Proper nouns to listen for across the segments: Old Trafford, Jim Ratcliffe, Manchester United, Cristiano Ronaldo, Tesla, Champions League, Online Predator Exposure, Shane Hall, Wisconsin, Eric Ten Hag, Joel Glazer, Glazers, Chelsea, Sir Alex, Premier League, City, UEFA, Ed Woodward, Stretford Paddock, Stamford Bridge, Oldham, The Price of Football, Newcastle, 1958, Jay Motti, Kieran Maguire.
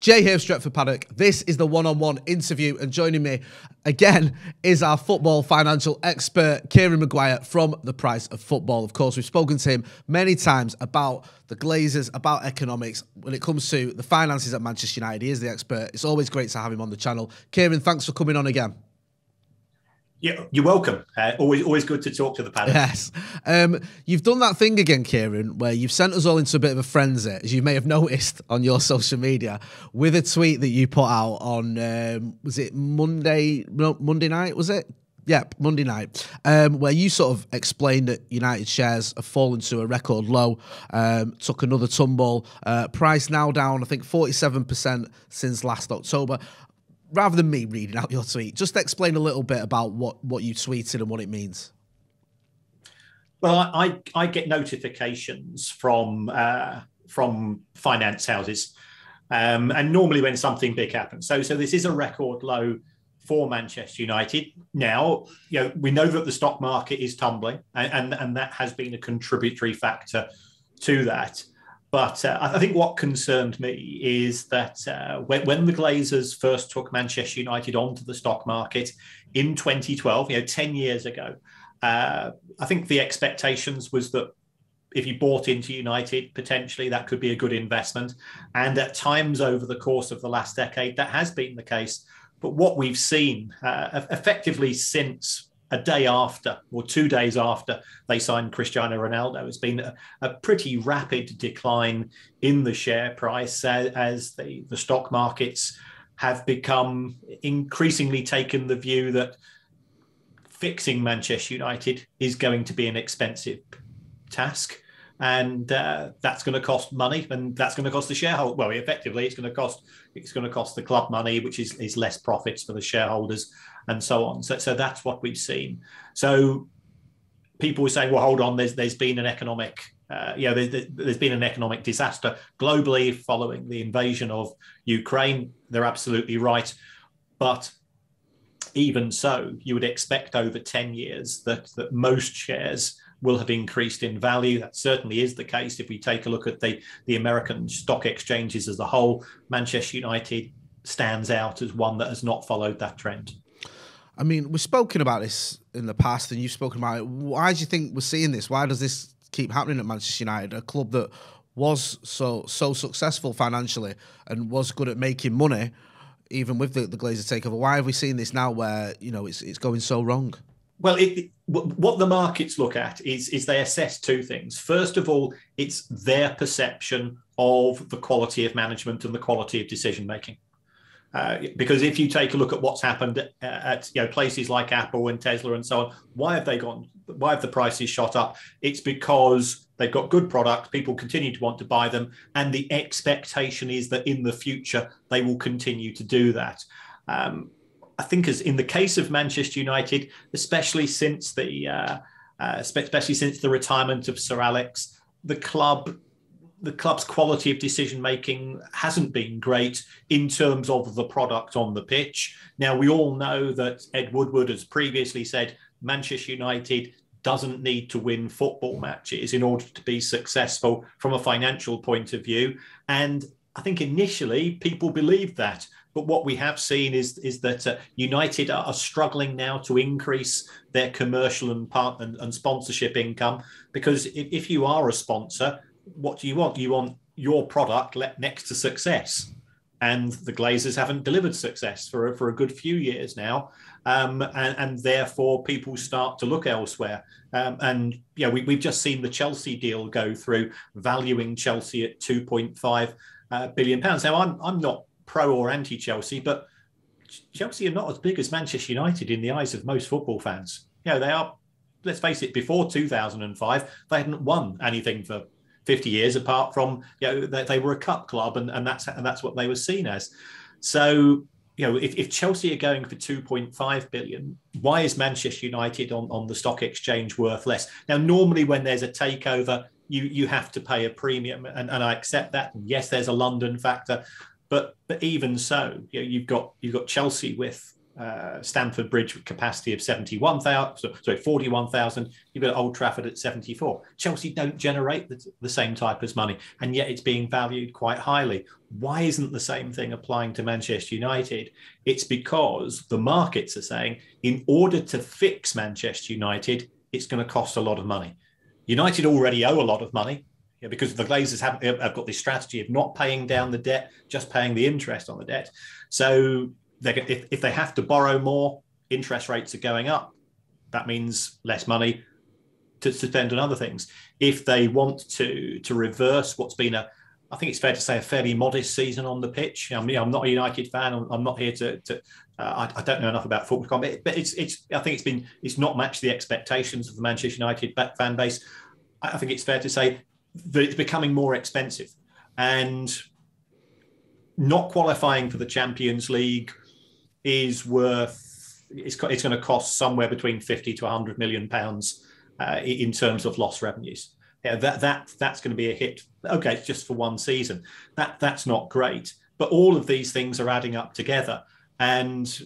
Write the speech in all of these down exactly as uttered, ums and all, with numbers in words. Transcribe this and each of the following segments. Jay here, Stretford Paddock. This is the one-on-one interview, and joining me again is our football financial expert, Kieran Maguire from The Price of Football. Of course, we've spoken to him many times about the Glazers, about economics. When it comes to the finances at Manchester United, he is the expert. It's always great to have him on the channel. Kieran, thanks for coming on again. Yeah, you're welcome. Uh, always always good to talk to the panel. Yes. Um, you've done that thing again, Kieran, where you've sent us all into a bit of a frenzy, as you may have noticed on your social media, with a tweet that you put out on, um, was it Monday, no, Monday night, was it? Yeah, Monday night, um, where you sort of explained that United shares have fallen to a record low, um, took another tumble, uh, price now down, I think, forty-seven percent since last October. Rather than me reading out your tweet, just explain a little bit about what, what you tweeted and what it means. Well, I, I get notifications from, uh, from finance houses. Um, and normally when something big happens. So, so this is a record low for Manchester United. Now, you know, we know that the stock market is tumbling, and, and, and that has been a contributory factor to that. But uh, I think what concerned me is that uh, when, when the Glazers first took Manchester United onto the stock market in twenty twelve, you know, ten years ago, uh, I think the expectations was that if you bought into United, potentially that could be a good investment. And at times over the course of the last decade, that has been the case. But what we've seen uh, effectively since a day after or two days after they signed Cristiano Ronaldo has been a, a pretty rapid decline in the share price as, as the, the stock markets have become increasingly taken the view that fixing Manchester United is going to be an expensive task, and uh, that's going to cost money, and that's going to cost the shareholder. Well, effectively, it's going to cost it's going to cost the club money, which is, is less profits for the shareholders, and so on. So, so that's what we've seen. So people were saying, well, hold on, there's there's been an economic, uh, you know, there's, there's been an economic disaster globally following the invasion of Ukraine. They're absolutely right, but even so, you would expect over ten years that that most shares will have increased in value. That certainly is the case. If we take a look at the, the American stock exchanges as a whole, Manchester United stands out as one that has not followed that trend. I mean, we've spoken about this in the past, and you've spoken about it. Why do you think we're seeing this? Why does this keep happening at Manchester United, a club that was so so successful financially and was good at making money, even with the, the Glazers takeover? Why have we seen this now where, you know, it's, it's going so wrong? Well, it, what the markets look at is, is they assess two things. First of all, it's their perception of the quality of management and the quality of decision-making. Uh, because if you take a look at what's happened at, at you know, places like Apple and Tesla and so on, why have they gone? Why have the prices shot up? It's because they've got good product. People continue to want to buy them. And the expectation is that in the future, they will continue to do that. Um, I think, as in the case of Manchester United, especially since the uh, uh, especially since the retirement of Sir Alex, the club the club's quality of decision making hasn't been great in terms of the product on the pitch. Now, we all know that Ed Woodward has previously said Manchester United doesn't need to win football matches in order to be successful from a financial point of view, and I think initially people believed that. But what we have seen is, is that uh, United are, are struggling now to increase their commercial and, part, and, and sponsorship income, because if, if you are a sponsor, what do you want? You want your product next to success. And the Glazers haven't delivered success for, for a good few years now. Um, and, and therefore, people start to look elsewhere. Um, and yeah, we, we've just seen the Chelsea deal go through, valuing Chelsea at two point five uh, billion pounds. Now, I'm, I'm not pro or anti-Chelsea, but Chelsea are not as big as Manchester United in the eyes of most football fans. You know, they are, let's face it, before two thousand five, they hadn't won anything for fifty years, apart from, you know, they, they were a cup club, and, and, that's, and that's what they were seen as. So, you know, if, if Chelsea are going for two point five billion, why is Manchester United on, on the stock exchange worth less? Now, normally when there's a takeover, you, you have to pay a premium, and, and I accept that. And yes, there's a London factor. But but even so, you know, you've got you've got Chelsea with uh, Stamford Bridge with capacity of seventy-one thousand, sorry, forty-one thousand. You've got Old Trafford at seventy-four. Chelsea don't generate the, the same type as money, and yet it's being valued quite highly. Why isn't the same thing applying to Manchester United? It's because the markets are saying, in order to fix Manchester United, it's going to cost a lot of money. United already owe a lot of money. Yeah, because the Glazers have, have got this strategy of not paying down the debt, just paying the interest on the debt. So they, if, if they have to borrow more, interest rates are going up. That means less money to, to spend on other things. If they want to to reverse what's been a, I think it's fair to say, a fairly modest season on the pitch. I mean, I'm not a United fan. I'm, I'm not here to. to uh, I, I don't know enough about football, but, it, but it's it's. I think it's been it's not matched the expectations of the Manchester United fan base. I, I think it's fair to say that it's becoming more expensive, and not qualifying for the Champions League is worth, it's, it's going to cost somewhere between fifty to one hundred million pounds uh, in terms of lost revenues. Yeah, that, that, that's going to be a hit. Okay, it's just for one season. That, that's not great, but all of these things are adding up together. And,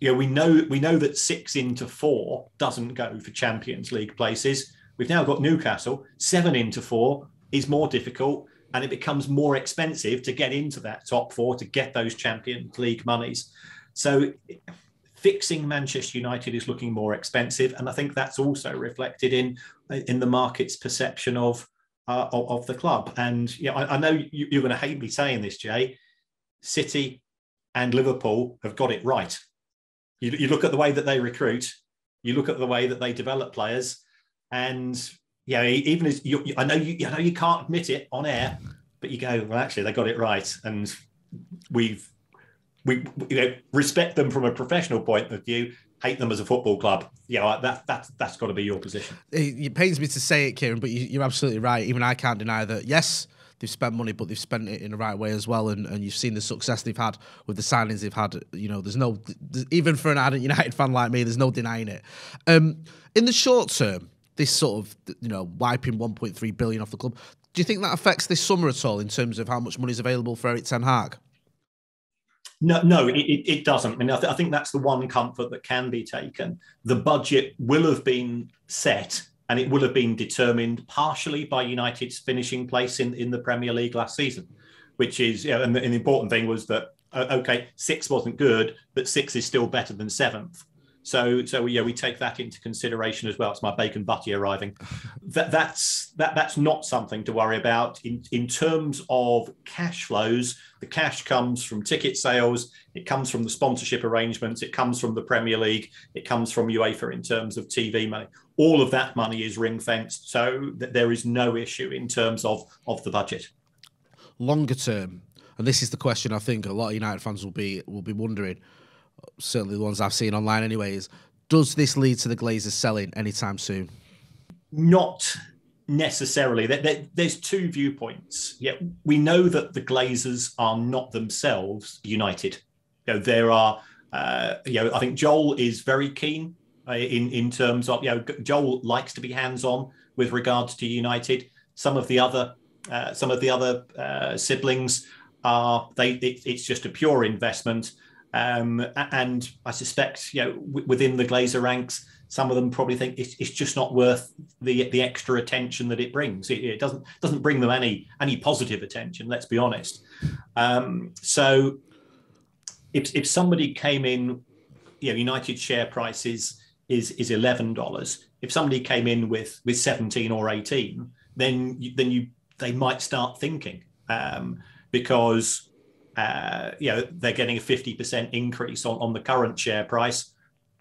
you know, we know, we know that six into four doesn't go for Champions League places. We've now got Newcastle. Seven into four is more difficult, and it becomes more expensive to get into that top four, to get those Champions League monies. So fixing Manchester United is looking more expensive, and I think that's also reflected in in the market's perception of uh, of the club. And yeah, I, I know you, you're going to hate me saying this, Jay. City and Liverpool have got it right. You, you look at the way that they recruit. You look at the way that they develop players. And yeah, even as you, I know you, I know you can't admit it on air, but you go, well, actually, they got it right, and we've we you know respect them from a professional point of view, hate them as a football club. Yeah, that that that's got to be your position. It, it pains me to say it, Kieran, but you, you're absolutely right. Even I can't deny that. Yes, they've spent money, but they've spent it in the right way as well. And, and you've seen the success they've had with the signings they've had. You know, there's no even for an ardent United fan like me, there's no denying it. Um, in the short term, this sort of, you know, wiping one point three billion off the club, do you think that affects this summer at all in terms of how much money is available for Eric Ten Hag? No, no, it, it doesn't. I mean, I, th I think that's the one comfort that can be taken. The budget will have been set, and it will have been determined partially by United's finishing place in, in the Premier League last season, which is, you know, and the, and the important thing was that, uh, okay, six wasn't good, but six is still better than seventh. So, so yeah, we take that into consideration as well. It's my bacon butty arriving. That, that's that, that's not something to worry about in in terms of cash flows. The cash comes from ticket sales. It comes from the sponsorship arrangements. It comes from the Premier League. It comes from UEFA in terms of T V money. All of that money is ring fenced, so that there is no issue in terms of of the budget. Longer term, and this is the question I think a lot of United fans will be will be wondering. Certainly the ones I've seen online anyway, is does this lead to the Glazers selling anytime soon? Not necessarily. There, there, there's two viewpoints. Yeah, we know that the Glazers are not themselves United. You know, there are, uh, you know, I think Joel is very keen uh, in, in terms of, you know, Joel likes to be hands-on with regards to United. Some of the other, uh, some of the other uh, siblings are, they. It, it's just a pure investment. Um, and I suspect, you know, within the Glazer ranks, some of them probably think it's, it's just not worth the the extra attention that it brings. It, it doesn't doesn't bring them any any positive attention. Let's be honest. Um, so, if if somebody came in, you know, United share prices is is eleven dollars. If somebody came in with with seventeen or eighteen, then you, then you they might start thinking um, because. Uh, you know, they're getting a fifty percent increase on, on the current share price.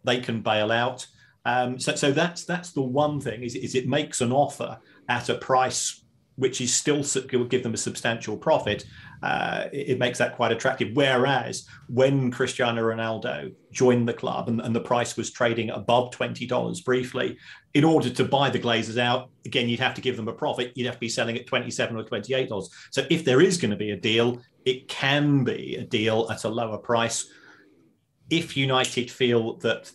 They can bail out. Um, so, so that's that's the one thing is, is it makes an offer at a price which is still will give them a substantial profit. Uh, it, it makes that quite attractive. Whereas when Cristiano Ronaldo joined the club and, and the price was trading above twenty dollars briefly, in order to buy the Glazers out, again, you'd have to give them a profit. You'd have to be selling at twenty-seven or twenty-eight dollars. So if there is going to be a deal, it can be a deal at a lower price. If United feel that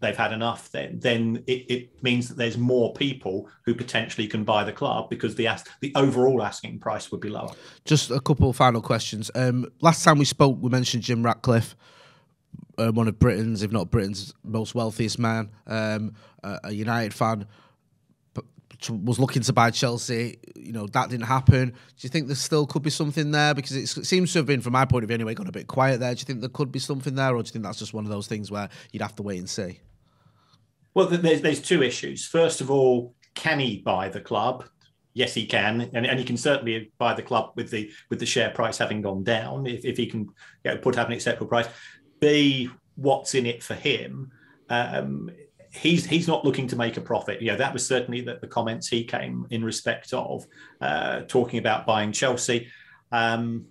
they've had enough, then then it, it means that there's more people who potentially can buy the club because the ask, the overall asking price would be lower. Just a couple of final questions. Um, last time we spoke, we mentioned Jim Ratcliffe. uh, one of Britain's, if not Britain's, most wealthiest man, um, a, a United fan, but was looking to buy Chelsea. You know, that didn't happen. Do you think there still could be something there? Because it seems to have been, from my point of view anyway, got a bit quiet there. Do you think there could be something there, or do you think that's just one of those things where you'd have to wait and see? Well, there's, there's two issues. First of all, can he buy the club? Yes, he can, and, and he can certainly buy the club with the with the share price having gone down, if, if he can you know, put up an acceptable price. B, what's in it for him? Um, he's he's not looking to make a profit. You know, that was certainly the, the comments he came in respect of, uh, talking about buying Chelsea. Um,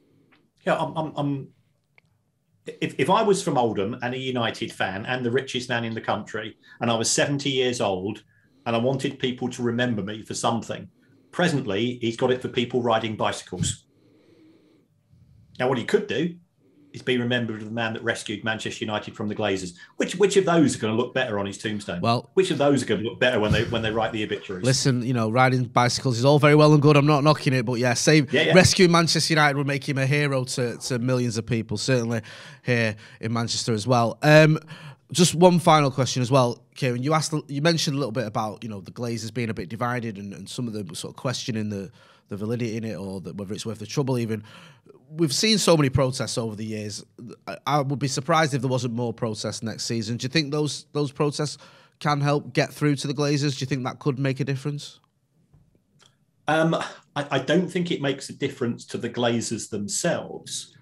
yeah, you know, I'm, I'm, I'm if if I was from Oldham and a United fan and the richest man in the country, and I was seventy years old, and I wanted people to remember me for something. Presently, he's got it for people riding bicycles. Now, what he could do is be remembered as the man that rescued Manchester United from the Glazers. Which which of those are going to look better on his tombstone? Well, which of those are going to look better when they when they write the obituaries? Listen, you know, riding bicycles is all very well and good. I'm not knocking it, but yeah, save yeah, yeah. rescue Manchester United would make him a hero to to millions of people, certainly here in Manchester as well. Um, Just one final question as well, Kieran. You asked, you mentioned a little bit about you know the Glazers being a bit divided and, and some of them sort of questioning the the validity in it or the, whether it's worth the trouble. Even we've seen so many protests over the years. I, I would be surprised if there wasn't more protests next season. Do you think those those protests can help get through to the Glazers? Do you think that could make a difference? Um, I, I don't think it makes a difference to the Glazers themselves.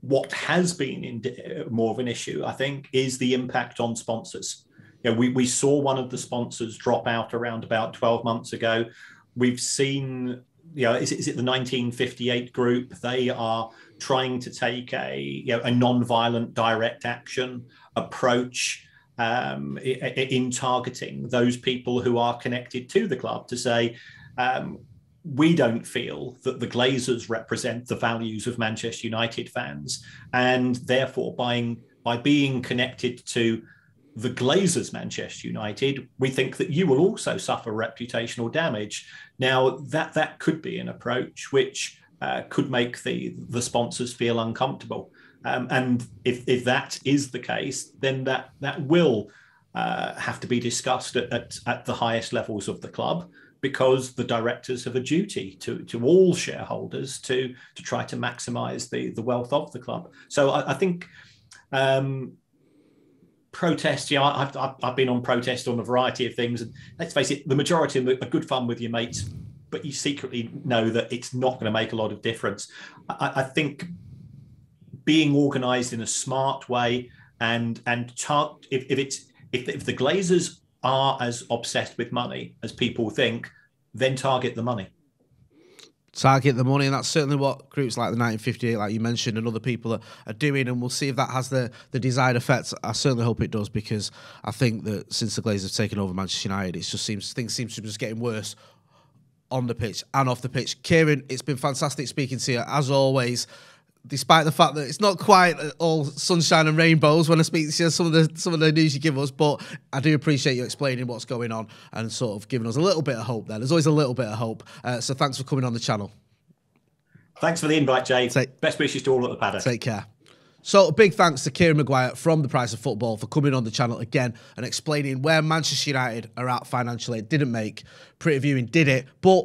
What has been in more of an issue, I think, is the impact on sponsors. You know, we, we saw one of the sponsors drop out around about twelve months ago. We've seen, you know, is it, is it the nineteen fifty-eight group? They are trying to take a, you know, a non-violent direct action approach um, in targeting those people who are connected to the club to say, um, we don't feel that the Glazers represent the values of Manchester United fans, and therefore buying, by being connected to the Glazers Manchester United, we think that you will also suffer reputational damage. Now, that that could be an approach which uh, could make the, the sponsors feel uncomfortable. Um, and if, if that is the case, then that, that will uh, have to be discussed at, at, at the highest levels of the club, because the directors have a duty to, to all shareholders to, to try to maximise the, the wealth of the club. So I, I think um, protests, yeah, I've, I've been on protest on a variety of things. And let's face it, the majority of them are good fun with your mates, but you secretly know that it's not going to make a lot of difference. I, I think being organised in a smart way and, and tar- if, if, it's, if, if the Glazers are as obsessed with money as people think, then target the money. Target the money, and that's certainly what groups like the nineteen fifty-eight, like you mentioned, and other people are, are doing, and we'll see if that has the, the desired effects. I certainly hope it does, because I think that since the Glazers have taken over Manchester United, it just seems things seem to be just getting worse on the pitch and off the pitch. Kieran, it's been fantastic speaking to you, as always, despite the fact that it's not quite all sunshine and rainbows when I speak to you, some of the some of the news you give us, but I do appreciate you explaining what's going on and sort of giving us a little bit of hope there. There's always a little bit of hope. Uh, so thanks for coming on the channel. Thanks for the invite, Jay. Take, Best wishes to all at the paddock. Take care. So a big thanks to Kieran Maguire from The Price of Football for coming on the channel again and explaining where Manchester United are at financially. It didn't make Pretty Viewing, did it? But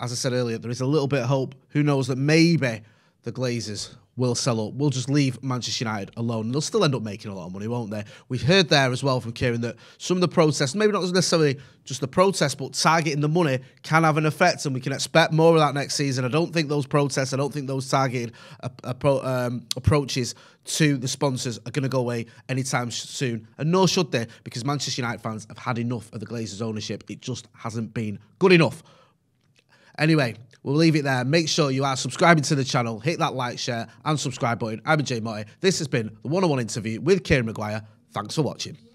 as I said earlier, there is a little bit of hope. Who knows that maybe the Glazers will sell up. We'll just leave Manchester United alone. And they'll still end up making a lot of money, won't they? We heard there as well from Kieran that some of the protests, maybe not necessarily just the protests, but targeting the money can have an effect, and we can expect more of that next season. I don't think those protests, I don't think those targeted appro um, approaches to the sponsors are going to go away anytime soon, and nor should they, because Manchester United fans have had enough of the Glazers' ownership. It just hasn't been good enough. Anyway, we'll leave it there. Make sure you are subscribing to the channel. Hit that like, share, and subscribe button. I've been Jay Motti. This has been the one-on-one interview with Kieran Maguire. Thanks for watching.